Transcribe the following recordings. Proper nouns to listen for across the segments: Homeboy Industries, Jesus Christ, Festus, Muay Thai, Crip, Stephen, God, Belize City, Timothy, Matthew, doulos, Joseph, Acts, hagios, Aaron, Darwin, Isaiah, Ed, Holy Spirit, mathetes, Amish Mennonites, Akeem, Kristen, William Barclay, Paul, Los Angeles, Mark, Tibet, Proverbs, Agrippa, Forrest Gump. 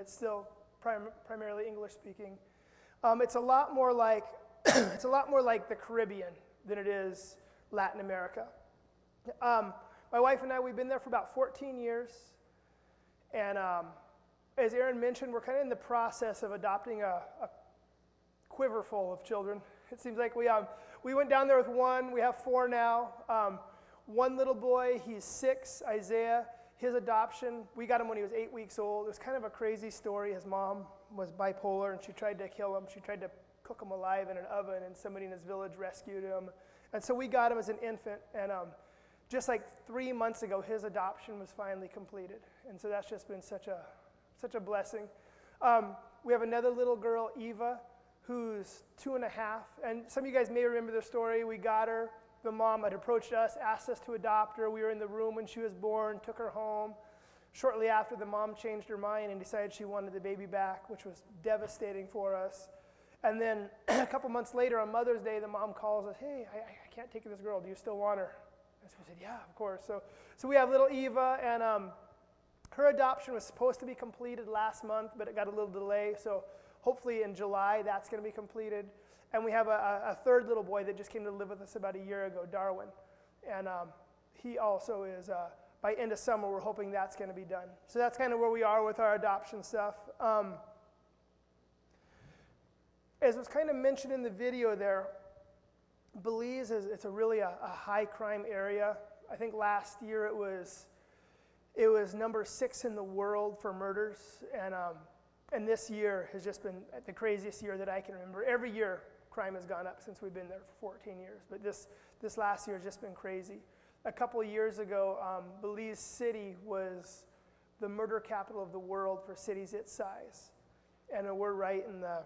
It's still primarily English speaking. It's a lot more like it's a lot more like the Caribbean than it is Latin America. My wife and I, we've been there for about 14 years, and as Aaron mentioned, we're kind of in the process of adopting a quiver full of children. It seems like we went down there with one. We have four now. One little boy, he's 6, Isaiah. His adoption, we got him when he was 8 weeks old. It was kind of a crazy story. His mom was bipolar, and she tried to kill him. She tried to cook him alive in an oven, and somebody in his village rescued him. And so we got him as an infant, and just like 3 months ago, his adoption was finally completed. And so that's just been such a blessing. We have another little girl, Eva, who's 2.5. And some of you guys may remember the story. We got her. The mom had approached us, asked us to adopt her. We were in the room when she was born, took her home. Shortly after, the mom changed her mind and decided she wanted the baby back, which was devastating for us. And then a couple months later, on Mother's Day, the mom calls us, "Hey, I can't take this girl. Do you still want her?" And so we said, "Yeah, of course." So we have little Eva, and her adoption was supposed to be completed last month, but it got a little delay. So hopefully in July, that's going to be completed. And we have a third little boy that just came to live with us about a year ago, Darwin. And he also is, by end of summer, we're hoping that's going to be done. So that's kind of where we are with our adoption stuff. As was kind of mentioned in the video there, Belize, it's a really a high crime area. I think last year it was number 6 in the world for murders. And this year has just been the craziest year that I can remember. Every year, crime has gone up since we've been there for 14 years, but this last year has just been crazy. A couple of years ago, Belize City was the murder capital of the world for cities its size, and we're right in the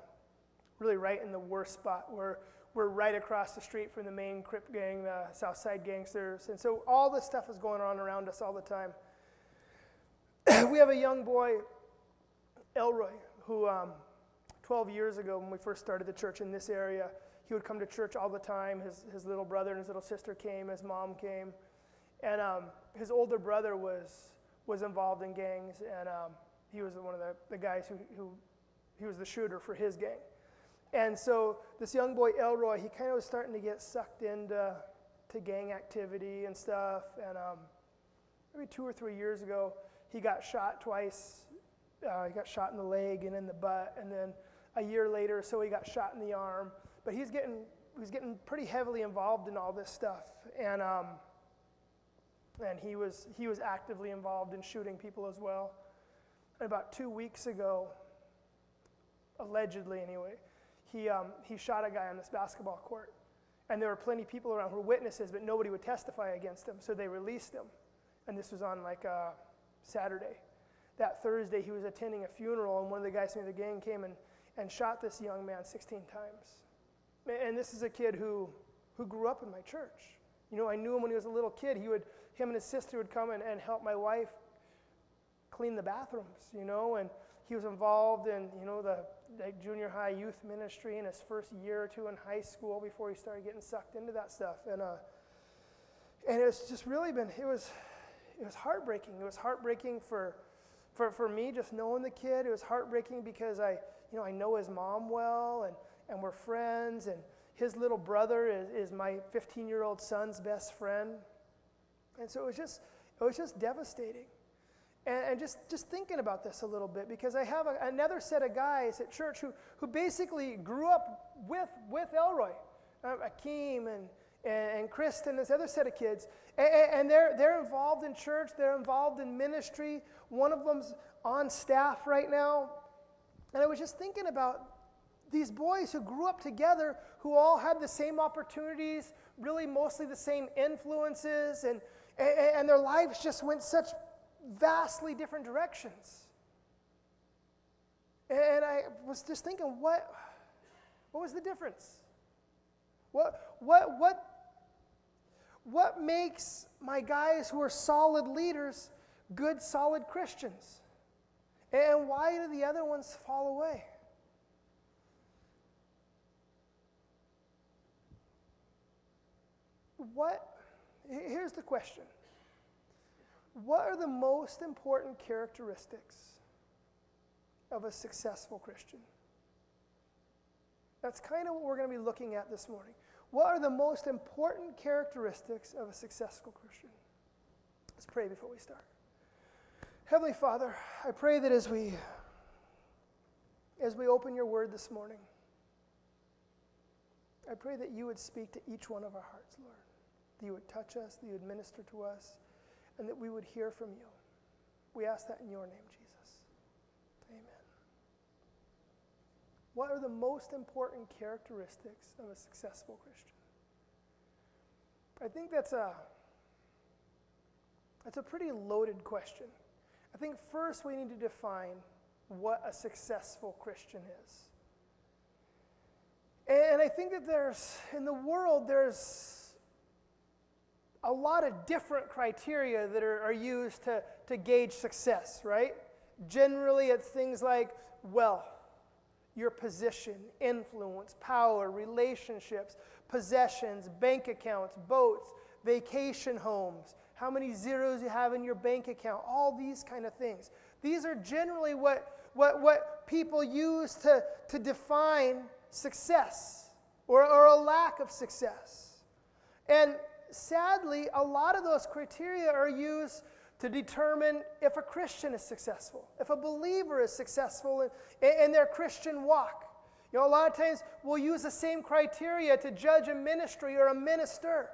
worst spot. We're right across the street from the main Crip gang, the South Side gangsters, and so all this stuff is going on around us all the time. We have a young boy, Elroy, who 12 years ago when we first started the church in this area, he would come to church all the time. His little brother and his little sister came, his mom came, and his older brother was involved in gangs, and he was one of the guys who he was the shooter for his gang. And so this young boy Elroy, he kind of was starting to get sucked into gang activity and stuff, and maybe 2 or 3 years ago he got shot twice. He got shot in the leg and in the butt, and then a year later or so he got shot in the arm. But he was getting pretty heavily involved in all this stuff, and he was actively involved in shooting people as well. And about 2 weeks ago, allegedly anyway, he shot a guy on this basketball court, and there were plenty of people around who were witnesses, but nobody would testify against him, so they released him. And this was on like a Saturday. That Thursday, he was attending a funeral, and one of the guys from the gang came and shot this young man 16 times. And this is a kid who grew up in my church. You know, I knew him when he was a little kid. Him and his sister would come and help my wife clean the bathrooms, you know, and he was involved in, you know, the junior high youth ministry in his first year or 2 in high school before he started getting sucked into that stuff. And it's just really been, it was heartbreaking. It was heartbreaking for me, just knowing the kid. It was heartbreaking because I know his mom well, and we're friends, and his little brother is my 15-year-old son's best friend. And so it was just devastating. And just thinking about this a little bit, because I have another set of guys at church who basically grew up with Elroy, Akeem and Kristen, this other set of kids, and they're involved in church, they're involved in ministry. One of them's on staff right now. And I was just thinking about these boys who grew up together, who all had the same opportunities, really mostly the same influences, and their lives just went such vastly different directions. And I was just thinking, what was the difference? What makes my guys who are solid leaders good, solid Christians? And why do the other ones fall away? Here's the question. What are the most important characteristics of a successful Christian? That's kind of what we're going to be looking at this morning. What are the most important characteristics of a successful Christian? Let's pray before we start. Heavenly Father, I pray that as we open your word this morning, I pray that you would speak to each one of our hearts, Lord, that you would touch us, that you would minister to us, and that we would hear from you. We ask that in your name, Jesus. Amen. What are the most important characteristics of a successful Christian? I think that's a pretty loaded question. I think first we need to define what a successful Christian is. And I think that in the world, there's a lot of different criteria that are used to gauge success, right? Generally, it's things like wealth, your position, influence, power, relationships, possessions, bank accounts, boats, vacation homes, how many zeros you have in your bank account, all these kind of things. These are generally what people use to define success or a lack of success. And sadly, a lot of those criteria are used to determine if a Christian is successful, if a believer is successful in their Christian walk. You know, a lot of times we'll use the same criteria to judge a ministry or a minister.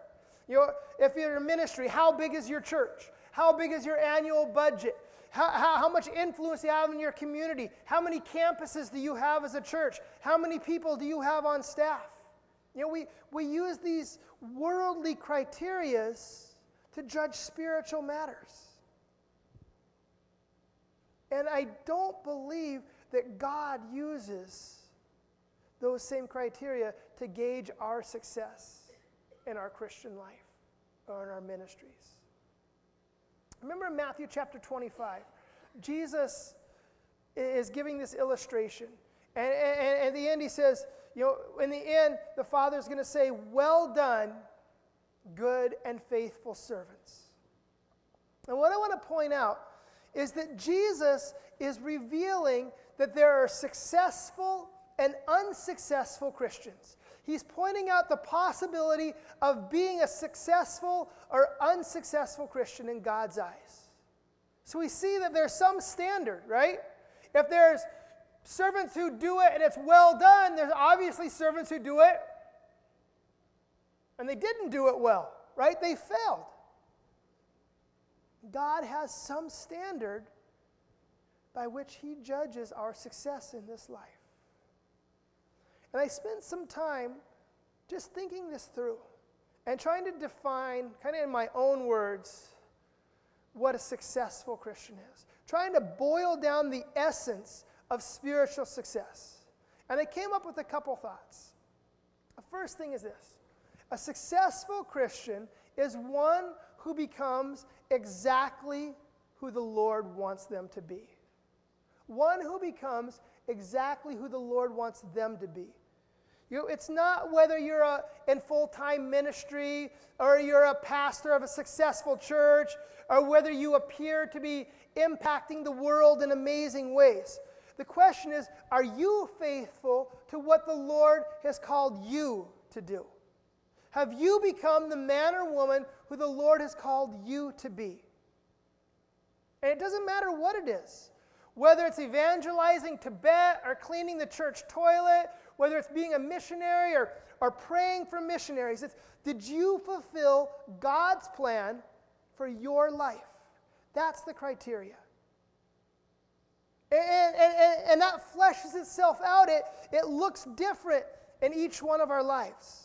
You know, if you're a ministry, how big is your church? How big is your annual budget? How much influence do you have in your community? How many campuses do you have as a church? How many people do you have on staff? You know, we use these worldly criterias to judge spiritual matters. And I don't believe that God uses those same criteria to gauge our success in our Christian life or in our ministries. Remember in Matthew chapter 25, Jesus is giving this illustration. And at the end he says, you know, in the end, the Father's going to say, well done, good and faithful servants. And what I want to point out is that Jesus is revealing that there are successful and unsuccessful Christians. He's pointing out the possibility of being a successful or unsuccessful Christian in God's eyes. So we see that there's some standard, right? If there's servants who do it and it's well done, there's obviously servants who do it and they didn't do it well, right? They failed. God has some standard by which he judges our success in this life. And I spent some time just thinking this through and trying to define, kind of in my own words, what a successful Christian is. Trying to boil down the essence of spiritual success. And I came up with a couple thoughts. The first thing is this. A successful Christian is one who becomes exactly who the Lord wants them to be. One who becomes exactly who the Lord wants them to be. You know, it's not whether you're in full-time ministry or you're a pastor of a successful church or whether you appear to be impacting the world in amazing ways. The question is, are you faithful to what the Lord has called you to do? Have you become the man or woman who the Lord has called you to be? And it doesn't matter what it is. Whether it's evangelizing Tibet or cleaning the church toilet, whether it's being a missionary or praying for missionaries, it's, did you fulfill God's plan for your life? That's the criteria. And that fleshes itself out. It looks different in each one of our lives.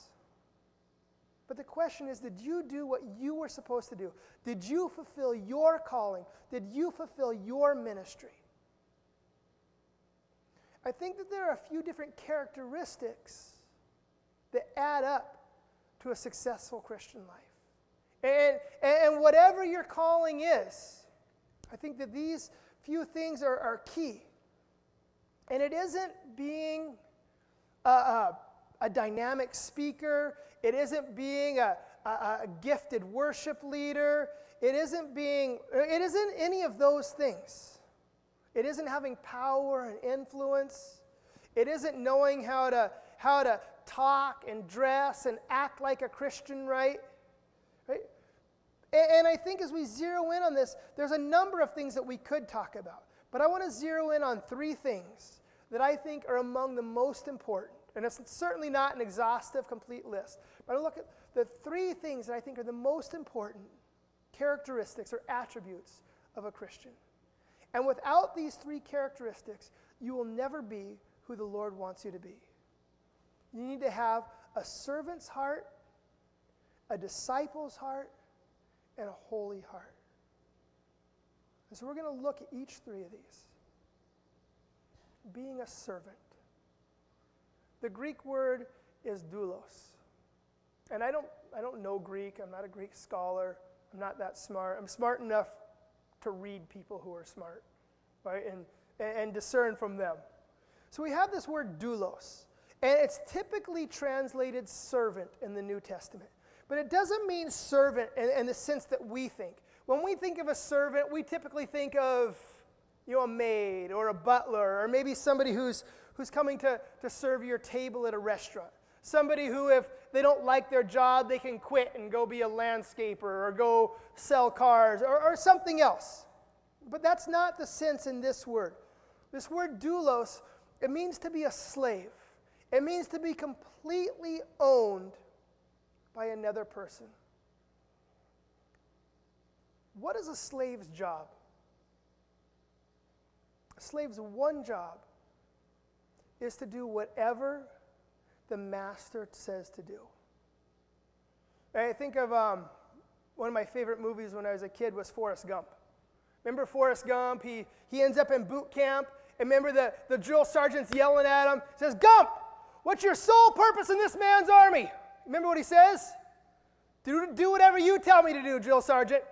But the question is, did you do what you were supposed to do? Did you fulfill your calling? Did you fulfill your ministry? I think that there are a few different characteristics that add up to a successful Christian life. And whatever your calling is, I think that these few things are key. And it isn't being a dynamic speaker. It isn't being a gifted worship leader. It isn't any of those things. It isn't having power and influence. It isn't knowing how to talk and dress and act like a Christian, right? And I think as we zero in on this, there's a number of things that we could talk about. But I want to zero in on three things that I think are among the most important. And it's certainly not an exhaustive, complete list. But I look at the three things that I think are the most important characteristics or attributes of a Christian. And without these three characteristics, you will never be who the Lord wants you to be. You need to have a servant's heart, a disciple's heart, and a holy heart. And so we're going to look at each three of these. Being a servant. The Greek word is doulos. And I don't know Greek. I'm not a Greek scholar. I'm not that smart. I'm smart enough to read people who are smart, right? And discern from them. So we have this word doulos. And it's typically translated servant in the New Testament. But it doesn't mean servant in the sense that we think. When we think of a servant, we typically think of, you know, a maid or a butler or maybe somebody who's coming to serve your table at a restaurant. Somebody who, if they don't like their job, they can quit and go be a landscaper or go sell cars or something else. But that's not the sense in this word. This word doulos, it means to be a slave. It means to be completely owned by another person. What is a slave's job? A slave's one job is to do whatever the master says to do. And I think of one of my favorite movies when I was a kid was Forrest Gump. Remember Forrest Gump? He ends up in boot camp. And remember the drill sergeant's yelling at him. He says, "Gump, what's your sole purpose in this man's army?" Remember what he says? Do whatever you tell me to do, drill sergeant.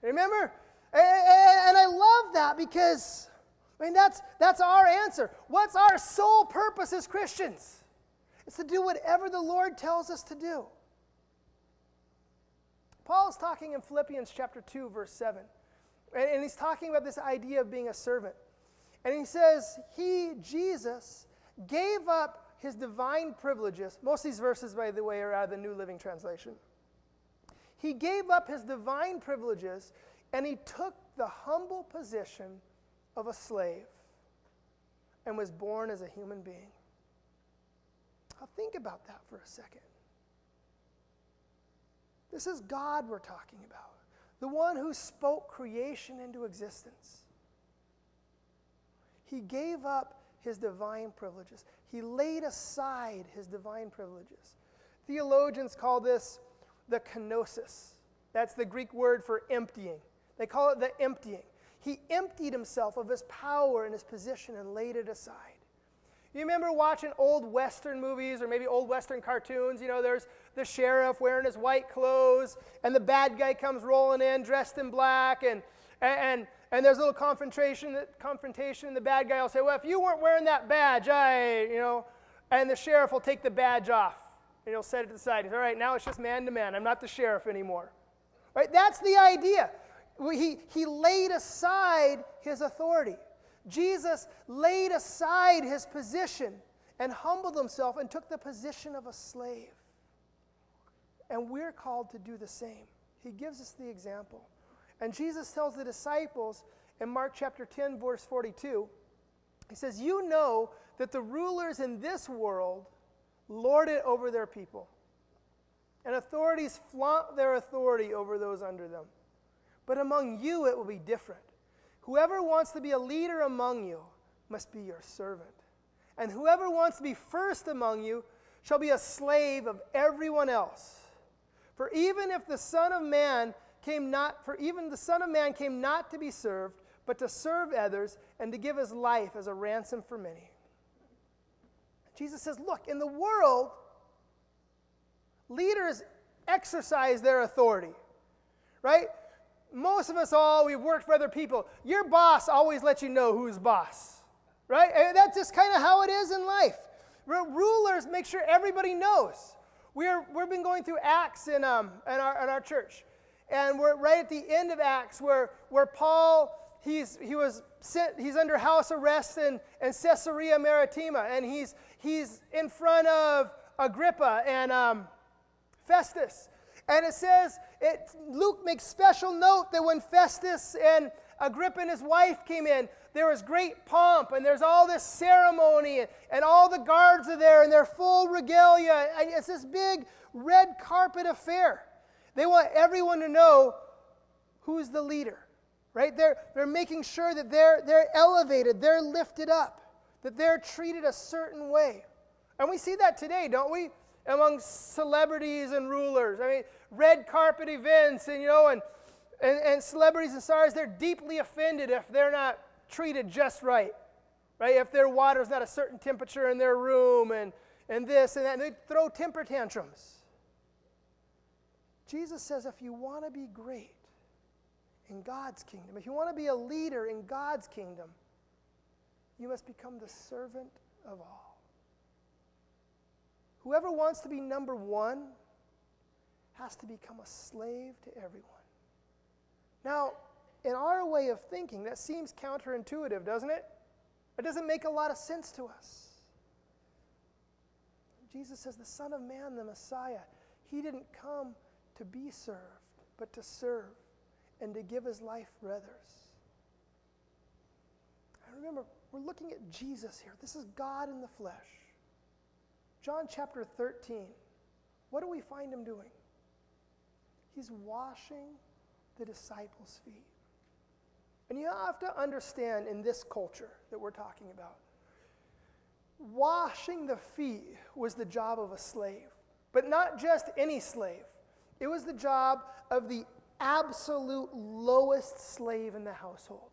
Remember? And I love that because, I mean, that's our answer. What's our sole purpose as Christians? It's to do whatever the Lord tells us to do. Paul's talking in Philippians chapter 2, verse 7. And he's talking about this idea of being a servant. And he says, Jesus, gave up his divine privileges. Most of these verses, by the way, are out of the New Living Translation. He gave up his divine privileges, and he took the humble position of a slave and was born as a human being. Now think about that for a second. This is God we're talking about, the one who spoke creation into existence. He gave up his divine privileges. He laid aside his divine privileges. Theologians call this the kenosis. That's the Greek word for emptying. They call it the emptying. He emptied himself of his power and his position and laid it aside. You remember watching old Western movies or maybe old Western cartoons? You know, there's the sheriff wearing his white clothes, and the bad guy comes rolling in dressed in black, and there's a little confrontation, and the bad guy will say, "Well, if you weren't wearing that badge, and the sheriff will take the badge off, and he'll set it aside. All right, now it's just man to man. I'm not the sheriff anymore. Right? That's the idea. He laid aside his authority. Jesus laid aside his position and humbled himself and took the position of a slave. And we're called to do the same. He gives us the example. And Jesus tells the disciples in Mark chapter 10, verse 42, he says, "You know that the rulers in this world lord it over their people, and authorities flaunt their authority over those under them. But among you it will be different. Whoever wants to be a leader among you must be your servant. And whoever wants to be first among you shall be a slave of everyone else. For even the Son of Man came not to be served, but to serve others and to give his life as a ransom for many." Jesus says, look, in the world, leaders exercise their authority, right? Most of us all, we've worked for other people. Your boss always lets you know who's boss, right? And that's just kind of how it is in life. Rulers make sure everybody knows. We've been going through Acts in our church. And we're right at the end of Acts where Paul, he's under house arrest in Caesarea Maritima, and he's in front of Agrippa and Festus. And it says, Luke makes special note that when Festus and Agrippa and his wife came in, there was great pomp, and there's all this ceremony, and all the guards are there, and they're full regalia, and it's this big red carpet affair. They want everyone to know who's the leader, right? They're making sure that they're elevated, they're lifted up, that they're treated a certain way. And we see that today, don't we? Among celebrities and rulers. I mean, red carpet events, and, you know, and celebrities and stars, they're deeply offended if they're not treated just right, right? If their water's not a certain temperature in their room, and this and that, and they throw temper tantrums. Jesus says if you want to be great in God's kingdom, if you want to be a leader in God's kingdom, you must become the servant of all. Whoever wants to be number one has to become a slave to everyone. Now, in our way of thinking, that seems counterintuitive, doesn't it? It doesn't make a lot of sense to us. Jesus says the Son of Man, the Messiah, he didn't come to be served, but to serve and to give his life for others. And remember, we're looking at Jesus here. This is God in the flesh. John chapter 13, what do we find him doing? He's washing the disciples' feet. And you have to understand in this culture that we're talking about, washing the feet was the job of a slave, but not just any slave. It was the job of the absolute lowest slave in the household.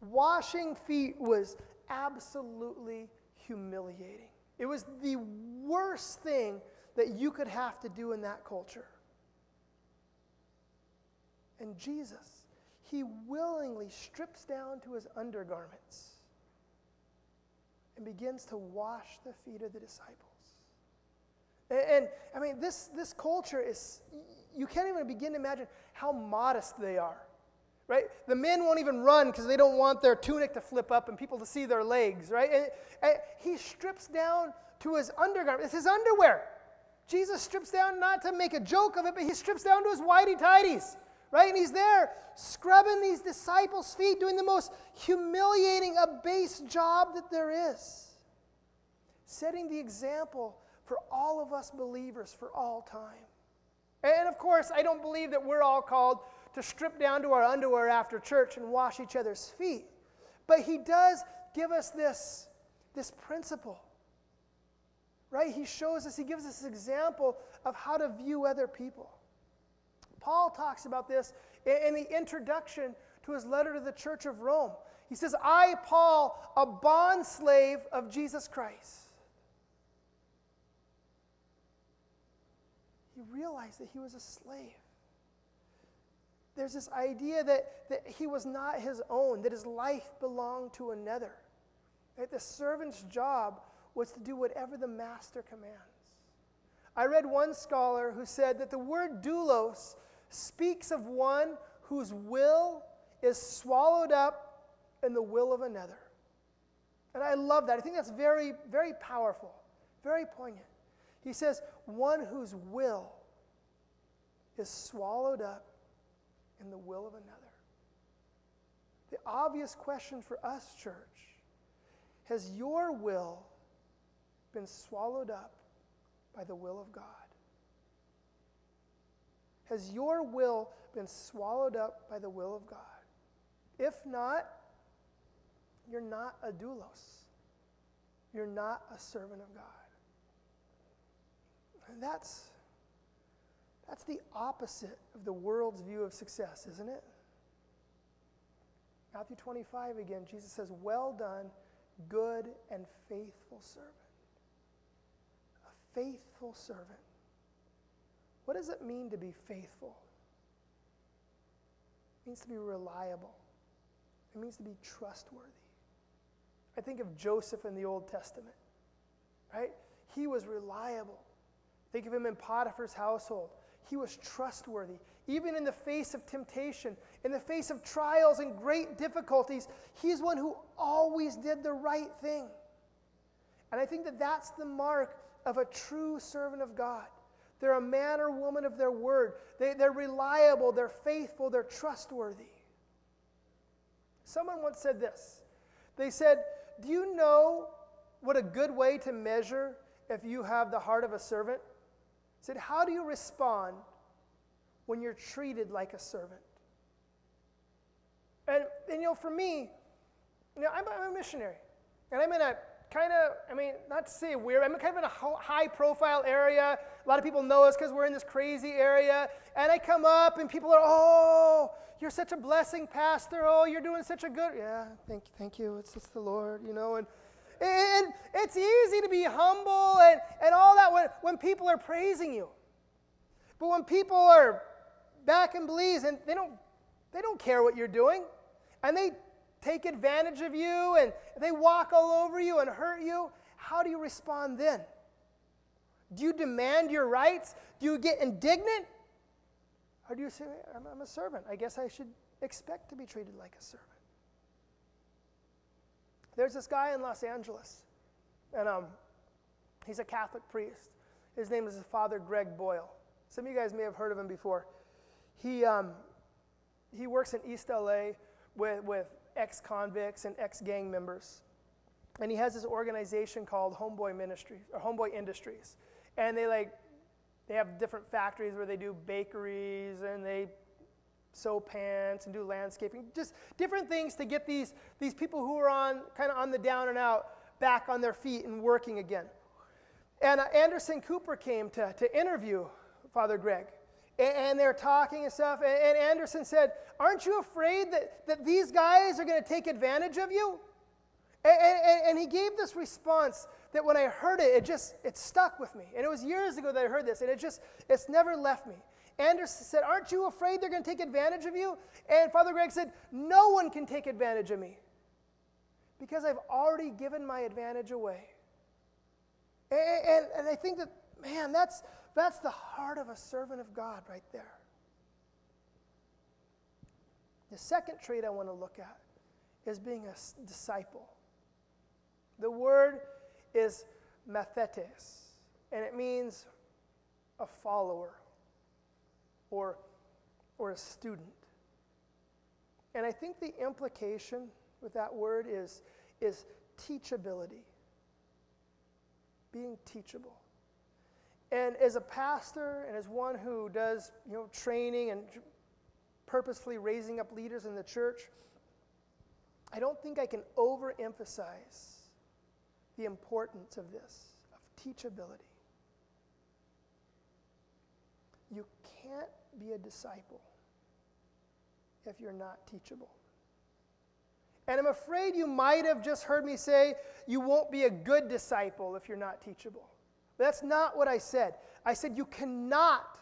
Washing feet was absolutely humiliating. It was the worst thing that you could have to do in that culture. And Jesus, he willingly strips down to his undergarments and begins to wash the feet of the disciples. And I mean, this culture is, you can't even begin to imagine how modest they are, right? The men won't even run because they don't want their tunic to flip up and people to see their legs, right? And he strips down to his undergarment. It's his underwear. Jesus strips down, not to make a joke of it, but he strips down to his whitey-tighties, right? And he's there scrubbing these disciples' feet, doing the most humiliating, abased job that there is, setting the example for all of us believers for all time. And of course, I don't believe that we're all called to strip down to our underwear after church and wash each other's feet. But he does give us this principle, right? He shows us, he gives us an example of how to view other people. Paul talks about this in the introduction to his letter to the church of Rome. He says, I, Paul, a bondslave of Jesus Christ. He realized that he was a slave. There's this idea that he was not his own, that his life belonged to another. Right? The servant's job was to do whatever the master commands. I read one scholar who said that the word doulos speaks of one whose will is swallowed up in the will of another. And I love that. I think that's very, very powerful, very poignant. He says, one whose will is swallowed up in the will of another. The obvious question for us, church, has your will been swallowed up by the will of God? Has your will been swallowed up by the will of God? If not, you're not a doulos. You're not a servant of God. And that's the opposite of the world's view of success, isn't it? Matthew 25 again, Jesus says, well done, good and faithful servant. A faithful servant. What does it mean to be faithful? It means to be reliable. It means to be trustworthy. I think of Joseph in the Old Testament, right? He was reliable. Think of him in Potiphar's household. He was trustworthy. Even in the face of temptation, in the face of trials and great difficulties, he's one who always did the right thing. And I think that that's the mark of a true servant of God. They're a man or woman of their word. They're reliable, they're faithful, they're trustworthy. Someone once said this. They said, do you know what a good way to measure if you have the heart of a servant? He said, how do you respond when you're treated like a servant? And you know, for me, you know, I'm a missionary. And I'm in a kind of, I mean, not to say weird, I'm kind of in a high-profile area. A lot of people know us because we're in this crazy area. And I come up and people are, oh, you're such a blessing, Pastor. Oh, you're doing such a good, yeah, thank you. It's the Lord, you know. And it's easy to be humble and all that when people are praising you. But when people are back in Belize and they don't care what you're doing, and they take advantage of you and they walk all over you and hurt you, how do you respond then? Do you demand your rights? Do you get indignant? Or do you say, I'm a servant. I guess I should expect to be treated like a servant. There's this guy in Los Angeles, and he's a Catholic priest. His name is Father Greg Boyle. Some of you guys may have heard of him before. He works in East L.A. with ex-convicts and ex-gang members, and he has this organization called Homeboy Industries, and they have different factories where they do bakeries and they sew pants and do landscaping, just different things to get these people who are on kind of on the down and out back on their feet and working again. And Anderson Cooper came to interview Father Greg, and they're talking and stuff, and Anderson said, aren't you afraid that these guys are going to take advantage of you? And he gave this response that when I heard it, it stuck with me. And it was years ago that I heard this, and it's never left me. Anderson said, aren't you afraid they're going to take advantage of you? And Father Greg said, no one can take advantage of me because I've already given my advantage away. And I think that, man, that's the heart of a servant of God right there. The second trait I want to look at is being a disciple. The word is mathetes, and it means a follower. Or a student. And I think the implication with that word is teachability. Being teachable. And as a pastor and as one who does, you know, training and purposefully raising up leaders in the church, I don't think I can overemphasize the importance of this, of teachability. You can't be a disciple if you're not teachable. And I'm afraid you might have just heard me say you won't be a good disciple if you're not teachable. But that's not what I said. I said you cannot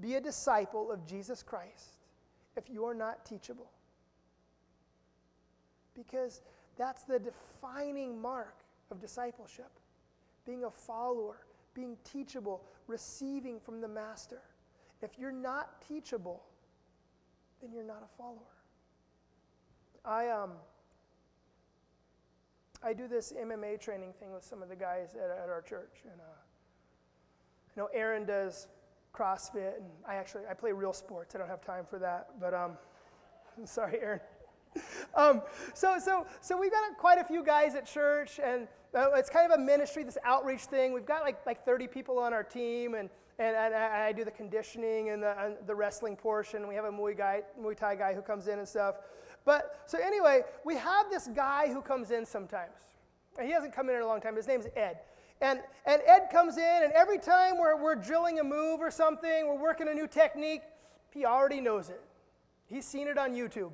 be a disciple of Jesus Christ if you're not teachable. Because that's the defining mark of discipleship, being a follower, being teachable, receiving from the master. If you're not teachable, then you're not a follower. I do this MMA training thing with some of the guys at our church, and I know Aaron does CrossFit, and I play real sports. I don't have time for that, but I'm sorry, Aaron. So we've got quite a few guys at church, and it's kind of a ministry, this outreach thing. We've got like 30 people on our team, and I do the conditioning and the wrestling portion. We have a Muay Thai guy who comes in and stuff. But so anyway, we have this guy who comes in sometimes. And he hasn't come in a long time. His name's Ed. And Ed comes in, and every time we're drilling a move or something, we're working a new technique, he already knows it. He's seen it on YouTube.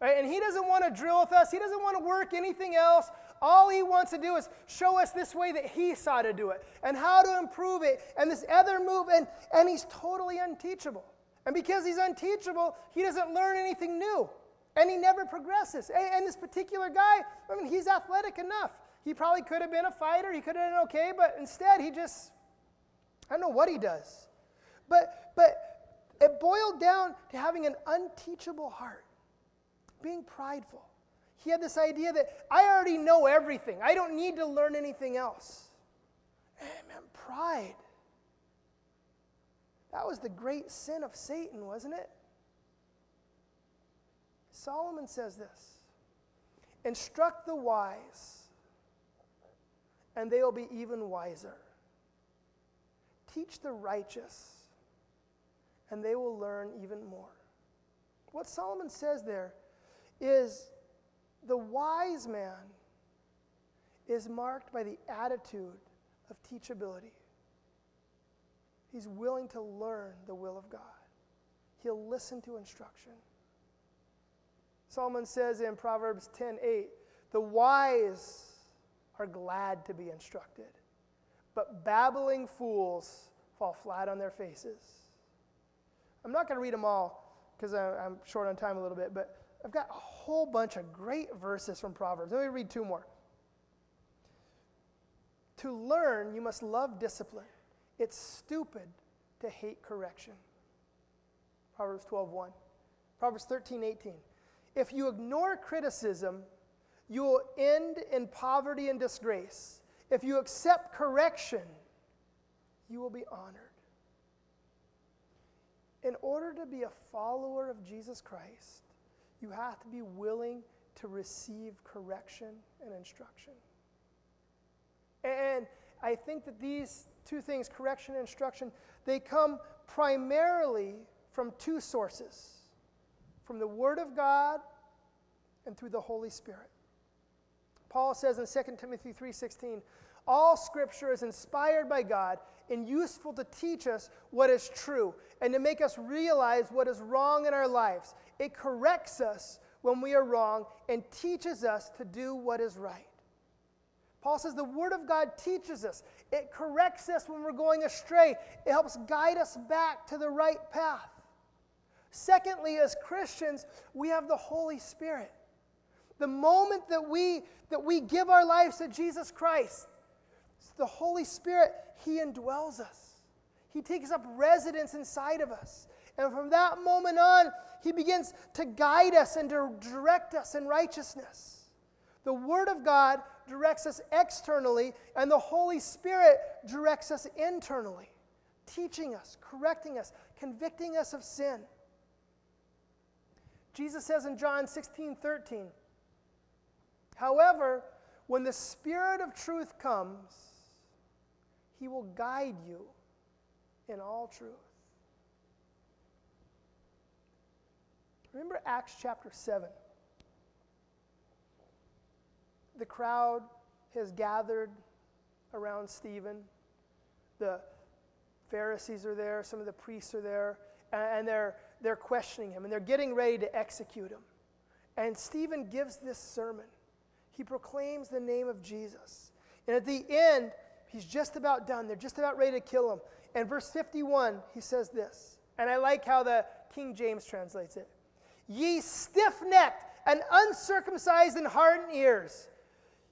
Right? And he doesn't want to drill with us. He doesn't want to work anything else. All he wants to do is show us this way that he saw to do it and how to improve it and this other move, and he's totally unteachable. And because he's unteachable, he doesn't learn anything new, and he never progresses. And this particular guy, I mean, he's athletic enough. He probably could have been a fighter. He could have been okay, but instead he just, I don't know what he does. But But it boiled down to having an unteachable heart, being prideful. He had this idea that I already know everything. I don't need to learn anything else. And man, pride. That was the great sin of Satan, wasn't it? Solomon says this, instruct the wise, and they will be even wiser. Teach the righteous, and they will learn even more. What Solomon says there is the wise man is marked by the attitude of teachability. He's willing to learn the will of God. He'll listen to instruction. Solomon says in Proverbs 10:8, the wise are glad to be instructed, but babbling fools fall flat on their faces. I'm not going to read them all because I'm short on time a little bit, but I've got a whole bunch of great verses from Proverbs. Let me read two more. To learn, you must love discipline. It's stupid to hate correction. Proverbs 12:1. Proverbs 13:18. If you ignore criticism, you will end in poverty and disgrace. If you accept correction, you will be honored. In order to be a follower of Jesus Christ, you have to be willing to receive correction and instruction. And I think that these two things, correction and instruction, they come primarily from two sources, from the Word of God and through the Holy Spirit. Paul says in 2 Timothy 3:16, all Scripture is inspired by God and useful to teach us what is true and to make us realize what is wrong in our lives. It corrects us when we are wrong and teaches us to do what is right. Paul says the Word of God teaches us. It corrects us when we're going astray. It helps guide us back to the right path. Secondly, as Christians, we have the Holy Spirit. The moment that we give our lives to Jesus Christ, the Holy Spirit, He indwells us. He takes up residence inside of us. And from that moment on, He begins to guide us and to direct us in righteousness. The Word of God directs us externally, and the Holy Spirit directs us internally, teaching us, correcting us, convicting us of sin. Jesus says in John 16:13, however, when the Spirit of truth comes, He will guide you in all truth. Remember Acts chapter 7. The crowd has gathered around Stephen. The Pharisees are there. Some of the priests are there. And they're questioning him. And they're getting ready to execute him. And Stephen gives this sermon. He proclaims the name of Jesus. And at the end, he's just about done. They're just about ready to kill him. And verse 51, he says this. And I like how the King James translates it. Ye stiff-necked and uncircumcised in heart and ears,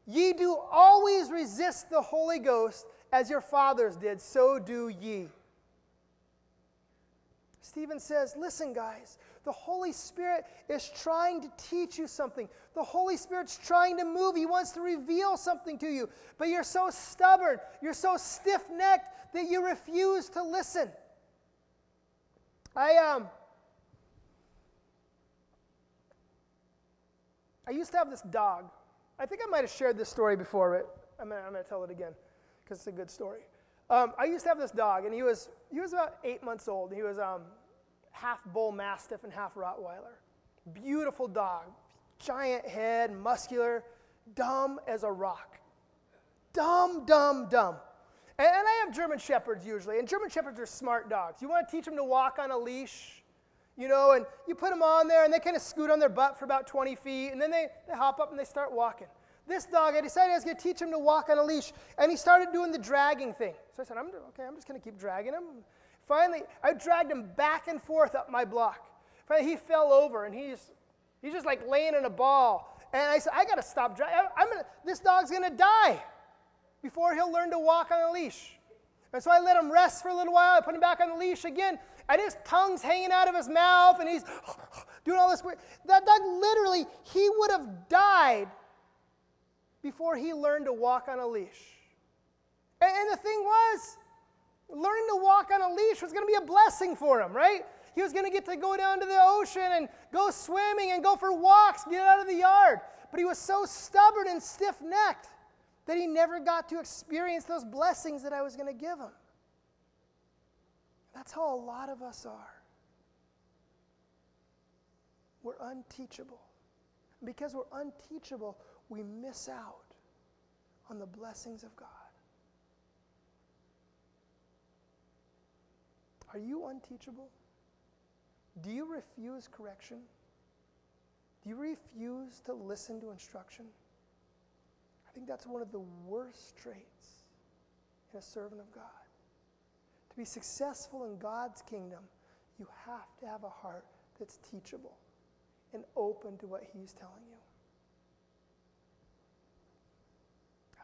ye do always resist the Holy Ghost as your fathers did, so do ye. Stephen says, listen, guys, the Holy Spirit is trying to teach you something. The Holy Spirit's trying to move. He wants to reveal something to you. But you're so stubborn, you're so stiff-necked that you refuse to listen. I used to have this dog. I think I might have shared this story before, but I'm going to tell it again because it's a good story. I used to have this dog, and he was about 8 months old. He was half bull mastiff and half Rottweiler. Beautiful dog, giant head, muscular, dumb as a rock. Dumb, dumb, dumb. And I have German Shepherds usually, and German Shepherds are smart dogs. You want to teach them to walk on a leash, you know, and you put them on there, and they kind of scoot on their butt for about 20 feet, and then they hop up and they start walking. This dog, I decided I was going to teach him to walk on a leash, and he started doing the dragging thing. So I said, I'm just going to keep dragging him. Finally, I dragged him back and forth up my block. Finally, he fell over, and he's just like laying in a ball. And I said, I got to stop dragging. This dog's going to die before he'll learn to walk on a leash. And so I let him rest for a little while. I put him back on the leash again, and his tongue's hanging out of his mouth, and he's doing all this weird. That dog literally, he would have died before he learned to walk on a leash. And the thing was, learning to walk on a leash was going to be a blessing for him, right? He was going to get to go down to the ocean and go swimming and go for walks, get out of the yard. But he was so stubborn and stiff-necked that he never got to experience those blessings that I was going to give him. That's how a lot of us are. We're unteachable. Because we're unteachable, we miss out on the blessings of God. Are you unteachable? Do you refuse correction? Do you refuse to listen to instruction? I think that's one of the worst traits in a servant of God. To be successful in God's kingdom, you have to have a heart that's teachable and open to what He's telling you.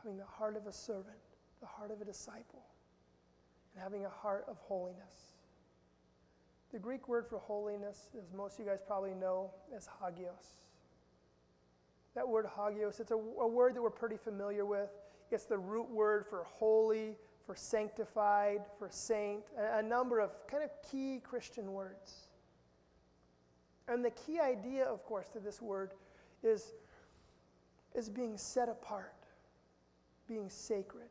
Having the heart of a servant, the heart of a disciple, and having a heart of holiness. The Greek word for holiness, as most of you guys probably know, is hagios. That word hagios, it's a word that we're pretty familiar with. It's the root word for holy, for sanctified, for saint, a number of kind of key Christian words. And the key idea, of course, to this word is being set apart, being sacred.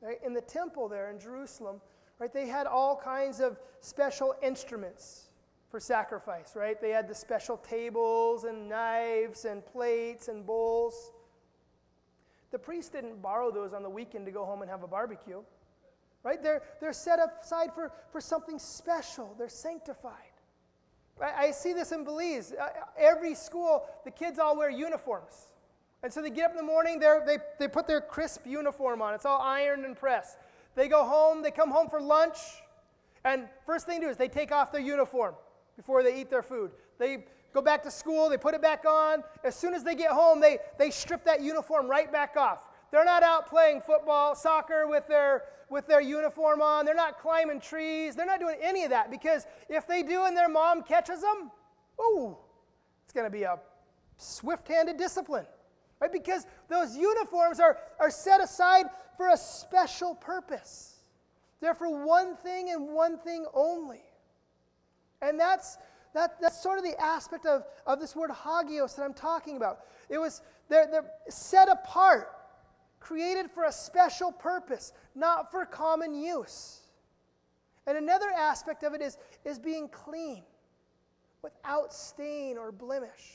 Right? In the temple there in Jerusalem, right, they had all kinds of special instruments for sacrifice, right? They had the special tables and knives and plates and bowls. The priest didn't borrow those on the weekend to go home and have a barbecue, right? They're set aside for something special. They're sanctified. I see this in Belize. Every school, the kids all wear uniforms. And so they get up in the morning, they put their crisp uniform on. It's all ironed and pressed. They go home, they come home for lunch, and first thing they do is they take off their uniform before they eat their food. They go back to school, they put it back on. As soon as they get home, they strip that uniform right back off. They're not out playing football, soccer with their uniform on. They're not climbing trees. They're not doing any of that, because if they do and their mom catches them, ooh, it's going to be a swift-handed discipline. Right? Because those uniforms are set aside for a special purpose. They're for one thing and one thing only. And that's sort of the aspect of this word hagios that I'm talking about. It was they're set apart, created for a special purpose, not for common use. And another aspect of it is being clean, without stain or blemish.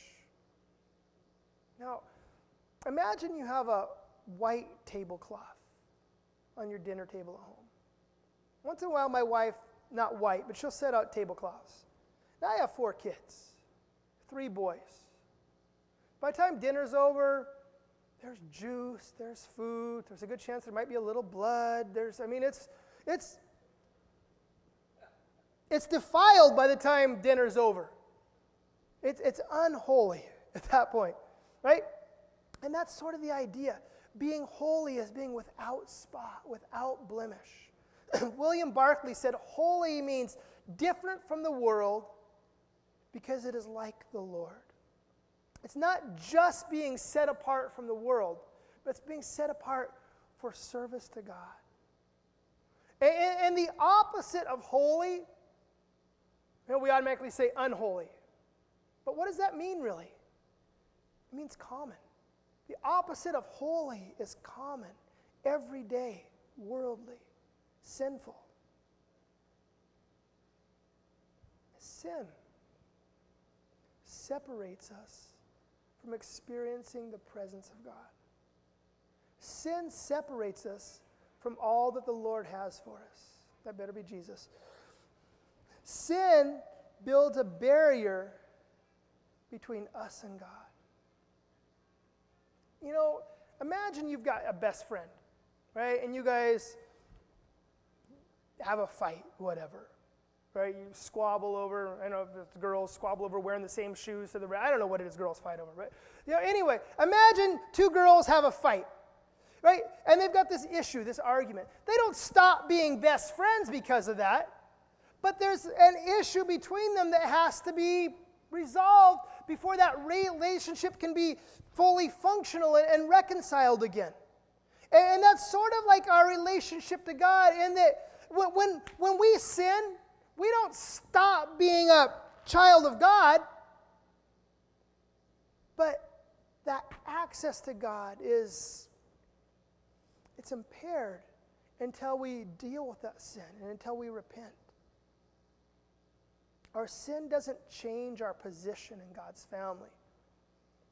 Now, imagine you have a white tablecloth on your dinner table at home. Once in a while, my wife, not white, but she'll set out tablecloths. Now I have 4 kids, 3 boys. By the time dinner's over, there's juice, there's food, there's a good chance there might be a little blood. It's defiled by the time dinner's over. It's unholy at that point, right? And that's sort of the idea. Being holy is being without spot, without blemish. William Barclay said, holy means different from the world because it is like the Lord. It's not just being set apart from the world, but it's being set apart for service to God. And the opposite of holy, we automatically say unholy. But what does that mean, really? It means common. The opposite of holy is common, everyday, worldly, sinful. Sin separates us from experiencing the presence of God. Sin separates us from all that the Lord has for us. That better be Jesus. Sin builds a barrier between us and God. You know, imagine you've got a best friend, right? And you guys have a fight, whatever, right? You squabble over, I don't know if it's girls squabble over wearing the same shoes to the, I don't know what it is girls fight over, right? You know, anyway, imagine 2 girls have a fight. right? And they've got this issue, this argument. They don't stop being best friends because of that, but there's an issue between them that has to be resolved before that relationship can be fully functional and reconciled again. And that's sort of like our relationship to God, in that when we sin, we don't stop being a child of God, but that access to God it's impaired until we deal with that sin and until we repent. Our sin doesn't change our position in God's family.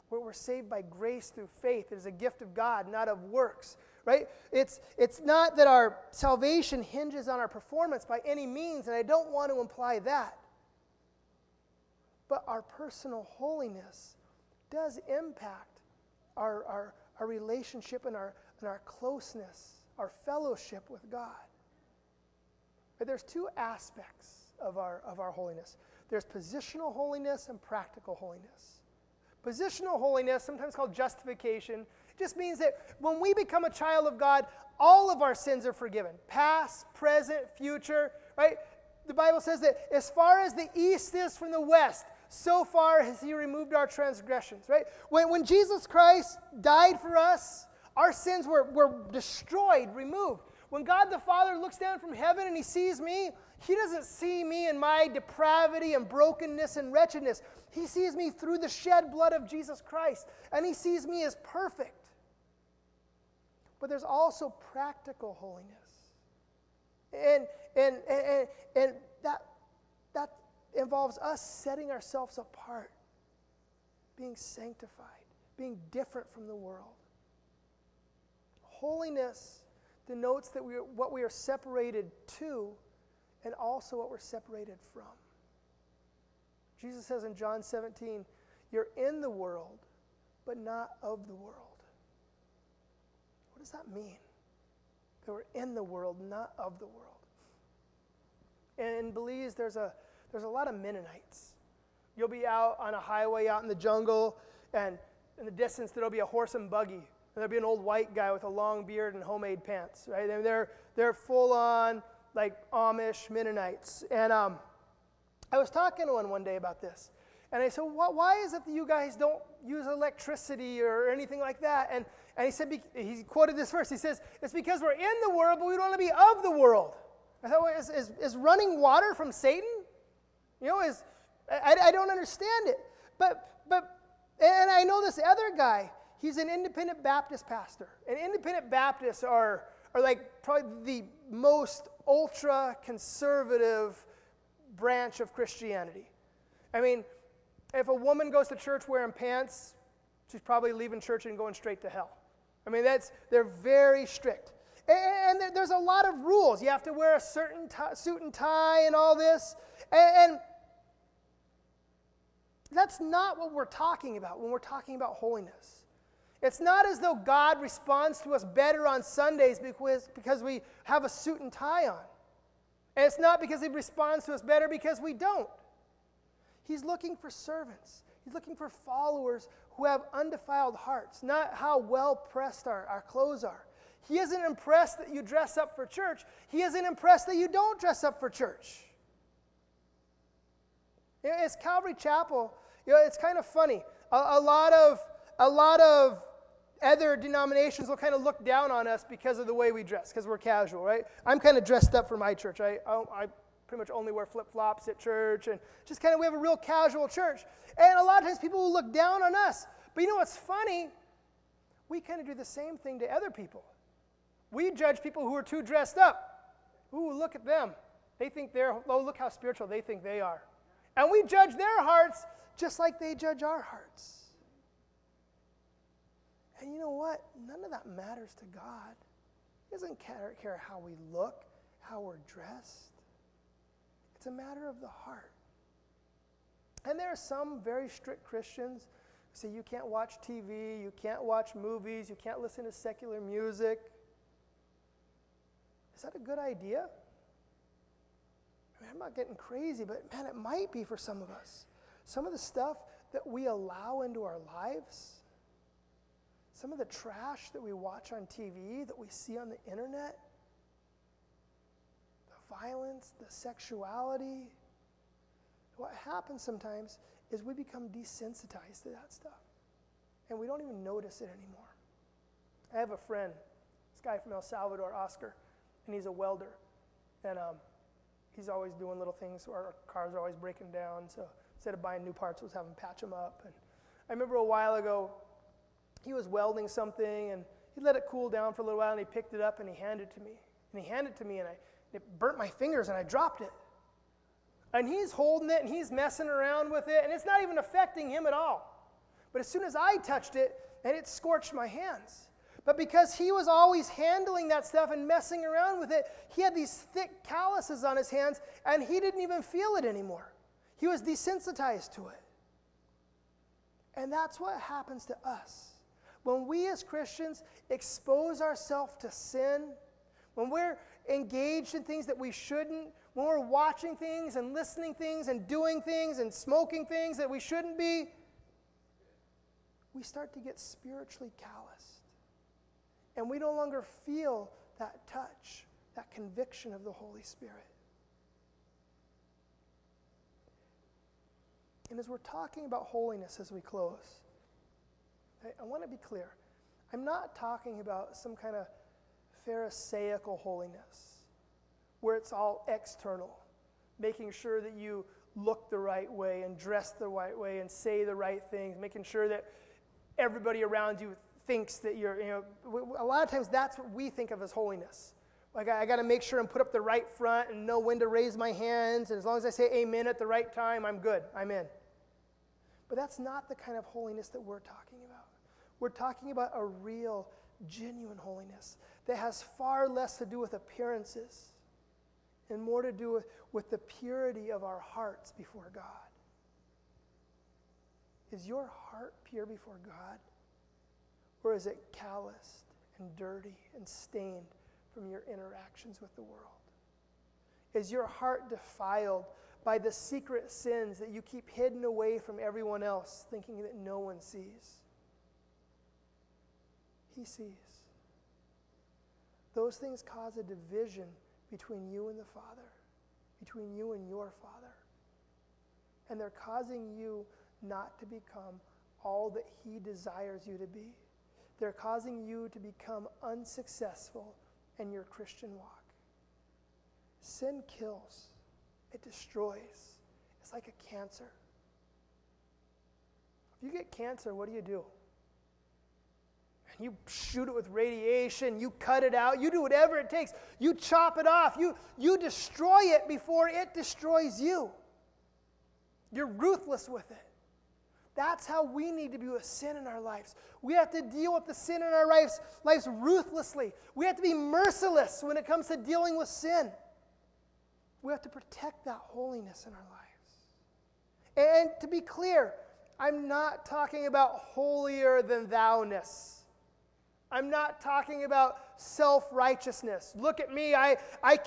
We're saved by grace through faith. It is a gift of God, not of works, right? It's not that our salvation hinges on our performance by any means, and I don't want to imply that. But our personal holiness does impact our relationship and our closeness, our fellowship with God. But there's two aspects of our holiness. There's positional holiness and practical holiness. Positional holiness, sometimes called justification, just means that when we become a child of God, all of our sins are forgiven, past, present, future, right? The Bible says that as far as the east is from the west, so far has he removed our transgressions, right? When Jesus Christ died for us, our sins were destroyed, removed. When God the Father looks down from heaven and he sees me, he doesn't see me in my depravity and brokenness and wretchedness. He sees me through the shed blood of Jesus Christ, and he sees me as perfect. But there's also practical holiness. And that involves us setting ourselves apart, being sanctified, being different from the world. Holiness denotes that what we are separated to and also what we're separated from. Jesus says in John 17, you're in the world, but not of the world. What does that mean? That we're in the world, not of the world. And in Belize, there's a lot of Mennonites. You'll be out on a highway out in the jungle, and in the distance there'll be a horse and buggy. And there'll be an old white guy with a long beard and homemade pants, right? And they're full-on, like, Amish Mennonites. And I was talking to one day about this. And I said, well, why is it that you guys don't use electricity or anything like that? And he said, he quoted this verse. He says, it's because we're in the world, but we don't want to be of the world. I thought, well, is running water from Satan? You know, I don't understand it. But and I know this other guy. He's an independent Baptist pastor. And independent Baptists are like probably the most ultra-conservative branch of Christianity. I mean, if a woman goes to church wearing pants, she's probably leaving church and going straight to hell. I mean, they're very strict. And there's a lot of rules. You have to wear a certain suit and tie and all this. And that's not what we're talking about when we're talking about holiness. It's not as though God responds to us better on Sundays because we have a suit and tie on. And it's not because he responds to us better because we don't. He's looking for servants. He's looking for followers who have undefiled hearts, not how well pressed our clothes are. He isn't impressed that you dress up for church. He isn't impressed that you don't dress up for church. It's Calvary Chapel. You know, it's kind of funny. A lot of other denominations will kind of look down on us because of the way we dress, because we're casual, right? I'm kind of dressed up for my church. I pretty much only wear flip-flops at church, and just kind of we have a real casual church. And a lot of times people will look down on us. But you know what's funny? We kind of do the same thing to other people. We judge people who are too dressed up. Ooh, look at them. They think look how spiritual they think they are. And we judge their hearts just like they judge our hearts. And you know what? None of that matters to God. He doesn't care how we look, how we're dressed. It's a matter of the heart. And there are some very strict Christians who say you can't watch TV, you can't watch movies, you can't listen to secular music. Is that a good idea? I mean, I'm not getting crazy, but man, it might be for some of us. Some of the stuff that we allow into our lives. Some of the trash that we watch on TV, that we see on the internet, the violence, the sexuality, what happens sometimes is we become desensitized to that stuff, and we don't even notice it anymore. I have a friend, this guy from El Salvador, Oscar, and he's a welder, and he's always doing little things. Our cars are always breaking down, so instead of buying new parts, we'll have him patch them up. And I remember a while ago, he was welding something, and he let it cool down for a little while, and he picked it up, and he handed it to me. And it burnt my fingers, and I dropped it. And he's holding it, and he's messing around with it, and it's not even affecting him at all. But as soon as I touched it, and it scorched my hands. But because he was always handling that stuff and messing around with it, he had these thick calluses on his hands, and he didn't even feel it anymore. He was desensitized to it. And that's what happens to us. When we as Christians expose ourselves to sin, when we're engaged in things that we shouldn't, when we're watching things and listening things and doing things and smoking things that we shouldn't be, we start to get spiritually calloused. And we no longer feel that touch, that conviction of the Holy Spirit. And as we're talking about holiness as we close, I want to be clear. I'm not talking about some kind of Pharisaical holiness where it's all external, making sure that you look the right way and dress the right way and say the right things, making sure that everybody around you thinks that you're, a lot of times that's what we think of as holiness. Like, I got to make sure and put up the right front and know when to raise my hands, and as long as I say amen at the right time, I'm good, I'm in. But that's not the kind of holiness that we're talking about. We're talking about a real, genuine holiness that has far less to do with appearances and more to do with the purity of our hearts before God. Is your heart pure before God? Or is it calloused and dirty and stained from your interactions with the world? Is your heart defiled by the secret sins that you keep hidden away from everyone else, thinking that no one sees? He sees. Those things cause a division between you and the Father, between you and your Father. And they're causing you not to become all that He desires you to be. They're causing you to become unsuccessful in your Christian walk. Sin kills. It destroys. It's like a cancer. If you get cancer, what do? You shoot it with radiation, you cut it out, you do whatever it takes, you chop it off, you destroy it before it destroys you. You're ruthless with it. That's how we need to be with sin in our lives. We have to deal with the sin in our lives ruthlessly. We have to be merciless when it comes to dealing with sin. We have to protect that holiness in our lives. And to be clear, I'm not talking about holier than thou-ness. I'm not talking about self-righteousness. Look at me, I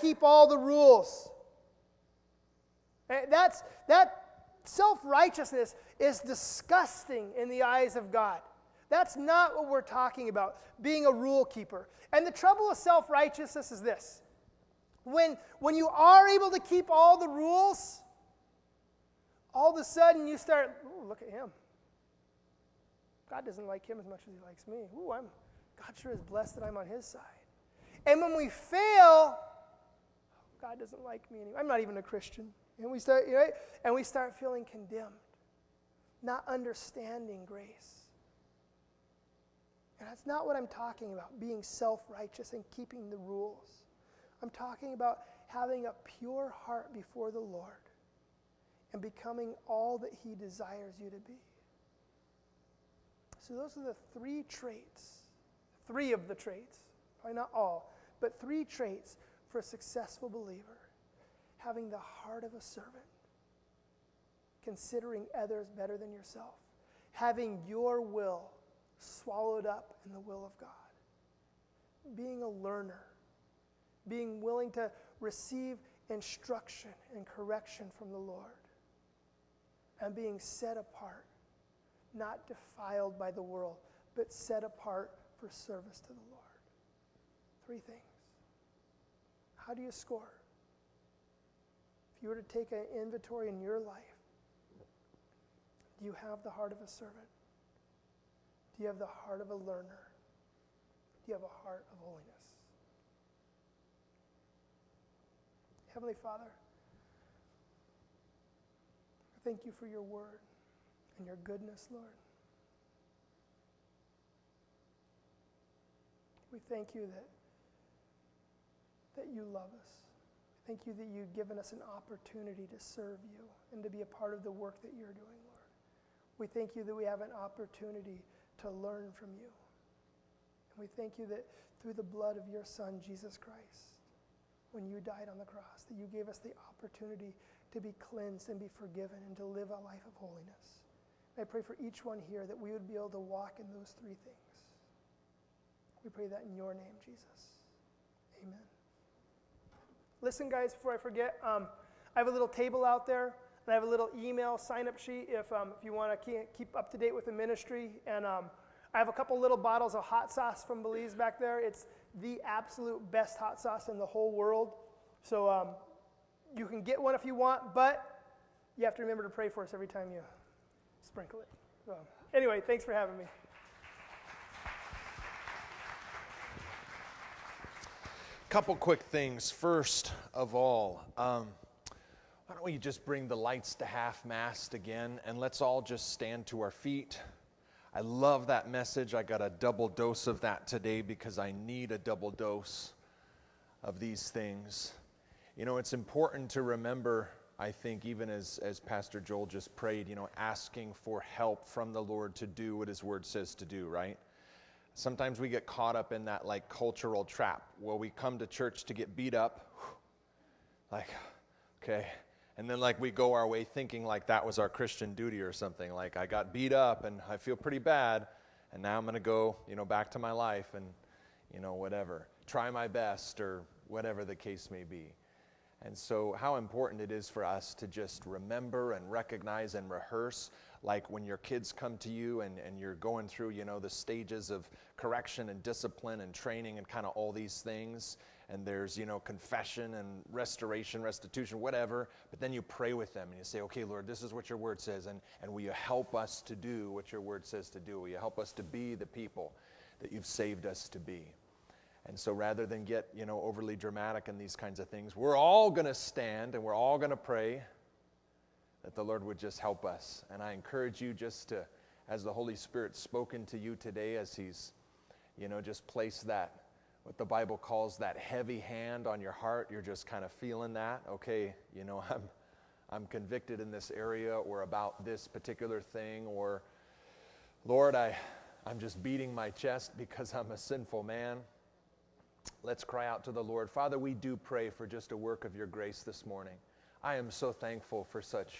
keep all the rules. That self-righteousness is disgusting in the eyes of God. That's not what we're talking about, being a rule keeper. And the trouble with self-righteousness is this. When you are able to keep all the rules, all of a sudden you start, ooh, look at him. God doesn't like him as much as he likes me. Ooh, God sure is blessed that I'm on his side. And when we fail, God doesn't like me anymore. I'm not even a Christian. And we start, and we start feeling condemned, not understanding grace. And that's not what I'm talking about, being self-righteous and keeping the rules. I'm talking about having a pure heart before the Lord and becoming all that he desires you to be. So those are the three traits. Three of the traits, probably not all, but three traits for a successful believer. Having the heart of a servant, considering others better than yourself, having your will swallowed up in the will of God, being a learner, being willing to receive instruction and correction from the Lord, and being set apart, not defiled by the world, but set apart for service to the Lord. Three things. How do you score? If you were to take an inventory in your life, do you have the heart of a servant? Do you have the heart of a learner? Do you have a heart of holiness? Heavenly Father, I thank you for your word and your goodness, Lord. We thank you that you love us. Thank you that you've given us an opportunity to serve you and to be a part of the work that you're doing, Lord. We thank you that we have an opportunity to learn from you. And we thank you that through the blood of your Son, Jesus Christ, when you died on the cross, that you gave us the opportunity to be cleansed and be forgiven and to live a life of holiness. And I pray for each one here that we would be able to walk in those three things. We pray that in your name, Jesus. Amen. Listen, guys, before I forget, I have a little table out there, and I have a little email sign-up sheet if you want to keep up to date with the ministry. And I have a couple little bottles of hot sauce from Belize back there. It's the absolute best hot sauce in the whole world. So you can get one if you want, but you have to remember to pray for us every time you sprinkle it. So, anyway, thanks for having me. Couple quick things. First of all, why don't we just bring the lights to half-mast again, and let's all just stand to our feet. I love that message. I got a double dose of that today because I need a double dose of these things. You know, it's important to remember, I think, even as Pastor Joel just prayed, you know, asking for help from the Lord to do what his word says to do, right? Sometimes we get caught up in that, like, cultural trap where we come to church to get beat up, like, okay, and then, like, we go our way thinking like that was our Christian duty or something, like, I got beat up and I feel pretty bad, and now I'm going to go, you know, back to my life and, you know, whatever, try my best or whatever the case may be. And so how important it is for us to just remember and recognize and rehearse, like when your kids come to you and you're going through, you know, the stages of correction and discipline and training and kind of all these things, and there's, you know, confession and restoration, restitution, whatever, but then you pray with them and you say, okay, Lord, this is what your word says, and will you help us to do what your word says to do? Will you help us to be the people that you've saved us to be? And so rather than get, you know, overly dramatic in these kinds of things, we're all going to stand and we're all going to pray that the Lord would just help us. And I encourage you just to, as the Holy Spirit's spoken to you today, as he's, you know, just placed that, what the Bible calls that heavy hand on your heart, you're just kind of feeling that, okay, you know, I'm convicted in this area or about this particular thing, or Lord, I'm just beating my chest because I'm a sinful man. Let's cry out to the Lord. Father, we do pray for just a work of your grace this morning. I am so thankful for such,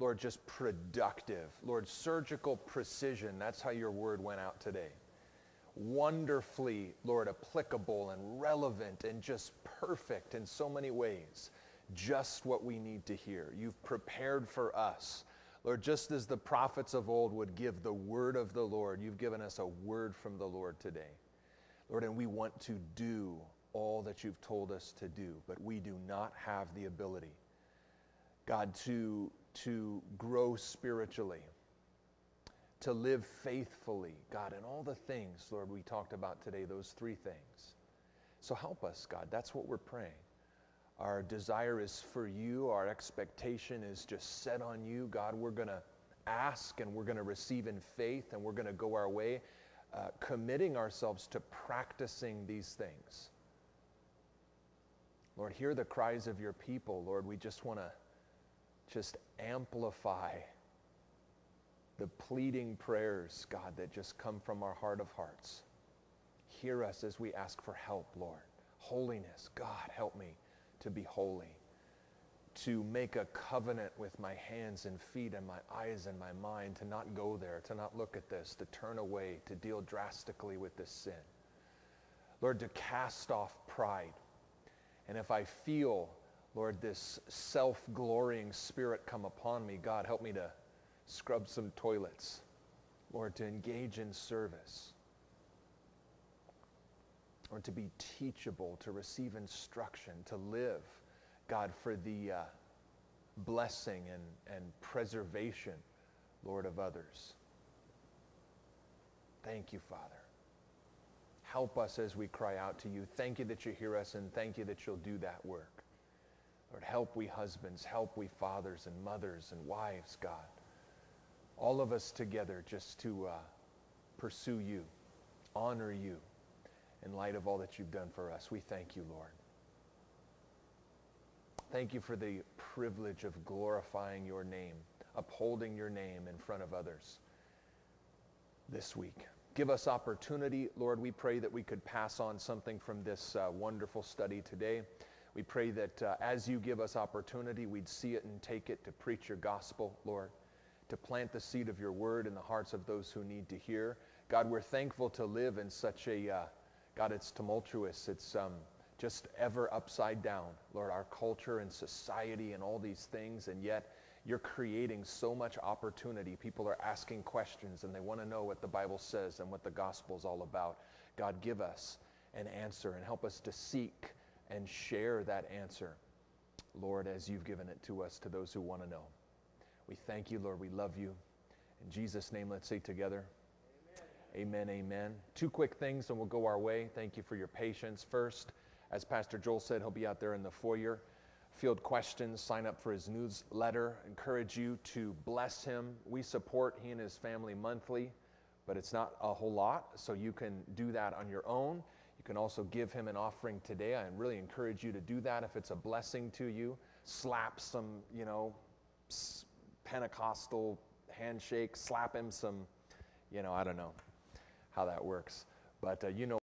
Lord, just productive, Lord, surgical precision. That's how your word went out today. Wonderfully, Lord, applicable and relevant and just perfect in so many ways. Just what we need to hear. You've prepared for us. Lord, just as the prophets of old would give the word of the Lord, you've given us a word from the Lord today. Lord, and we want to do all that you've told us to do, but we do not have the ability, God, to grow spiritually, to live faithfully, God, in all the things, Lord, we talked about today, those three things. So help us, God. That's what we're praying. Our desire is for you. Our expectation is just set on you, God. We're going to ask and we're going to receive in faith and we're going to go our way, committing ourselves to practicing these things. Lord, hear the cries of your people. Lord, we just want to just amplify the pleading prayers, God, that just come from our heart of hearts. Hear us as we ask for help, Lord. Holiness, God, help me to be holy, to make a covenant with my hands and feet and my eyes and my mind, to not go there, to not look at this, to turn away, to deal drastically with this sin. Lord, to cast off pride. And if I feel, Lord, this self-glorying spirit come upon me, God, help me to scrub some toilets, Lord, to engage in service, or to be teachable, to receive instruction, to live, God, for the blessing and preservation, Lord, of others. Thank you, Father. Help us as we cry out to you. Thank you that you hear us, and thank you that you'll do that work. Lord, help we husbands, help we fathers and mothers and wives, God. All of us together just to pursue you, honor you, in light of all that you've done for us. We thank you, Lord. Thank you for the privilege of glorifying your name, upholding your name in front of others this week. Give us opportunity, Lord. We pray that we could pass on something from this wonderful study today. We pray that as you give us opportunity, we'd see it and take it to preach your gospel, Lord, to plant the seed of your word in the hearts of those who need to hear. God, we're thankful to live in such a, God, it's tumultuous. It's just ever upside down, Lord, our culture and society and all these things, and yet you're creating so much opportunity. People are asking questions, and they want to know what the Bible says and what the gospel is all about. God, give us an answer and help us to seek and share that answer, Lord, as you've given it to us, to those who want to know. We thank you, Lord. We love you. In Jesus' name, let's say together, amen, amen. Two quick things, and we'll go our way. Thank you for your patience. First, as Pastor Joel said, he'll be out there in the foyer. Field questions, sign up for his newsletter. Encourage you to bless him. We support he and his family monthly, but it's not a whole lot, so you can do that on your own. You can also give him an offering today. I really encourage you to do that if it's a blessing to you. Slap some, you know, Pentecostal handshake. Slap him some, you know, I don't know how that works, but you know.